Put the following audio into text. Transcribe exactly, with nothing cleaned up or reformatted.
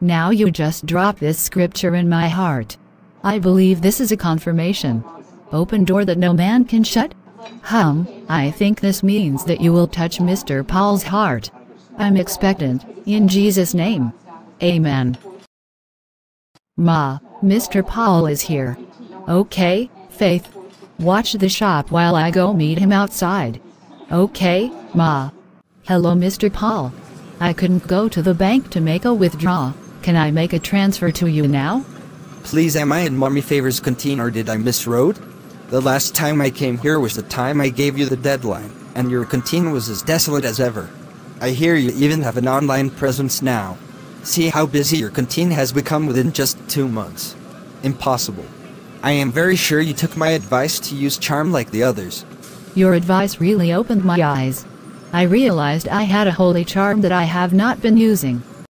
Now you just drop this scripture in my heart. I believe this is a confirmation. Open door that no man can shut? Hum, I think this means that you will touch Mister Paul's heart. I'm expectant, in Jesus' name. Amen. Ma, Mister Paul is here. Okay, Faith. Watch the shop while I go meet him outside. Okay, Ma. Hello, Mister Paul. I couldn't go to the bank to make a withdrawal. Can I make a transfer to you now? Please, am I in Mommy Favors Canteen or did I misroad? The last time I came here was the time I gave you the deadline, and your canteen was as desolate as ever. I hear you even have an online presence now. See how busy your canteen has become within just two months. Impossible. I am very sure you took my advice to use charm like the others. Your advice really opened my eyes. I realized I had a holy charm that I have not been using.